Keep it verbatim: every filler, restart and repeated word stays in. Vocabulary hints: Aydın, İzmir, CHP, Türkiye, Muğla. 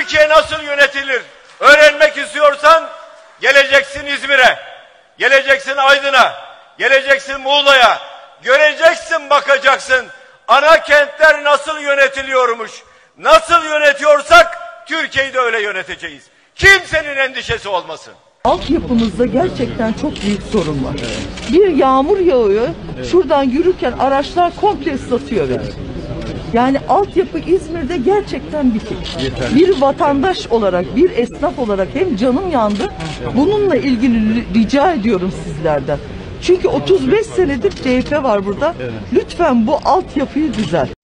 Türkiye nasıl yönetilir öğrenmek istiyorsan geleceksin İzmir'e, geleceksin Aydın'a, geleceksin Muğla'ya, göreceksin, bakacaksın ana kentler nasıl yönetiliyormuş. Nasıl yönetiyorsak Türkiye'yi de öyle yöneteceğiz. Kimsenin endişesi olmasın. Altyapımızda gerçekten çok büyük sorun var. Bir yağmur yağıyor, şuradan yürürken araçlar komple ıslatıyor beni. Yani altyapı İzmir'de gerçekten bitik. Bir vatandaş olarak, bir esnaf olarak hem canım yandı. Bununla ilgili rica ediyorum sizlerden. Çünkü otuz beş senedir C H P var burada. Lütfen bu altyapıyı düzelt.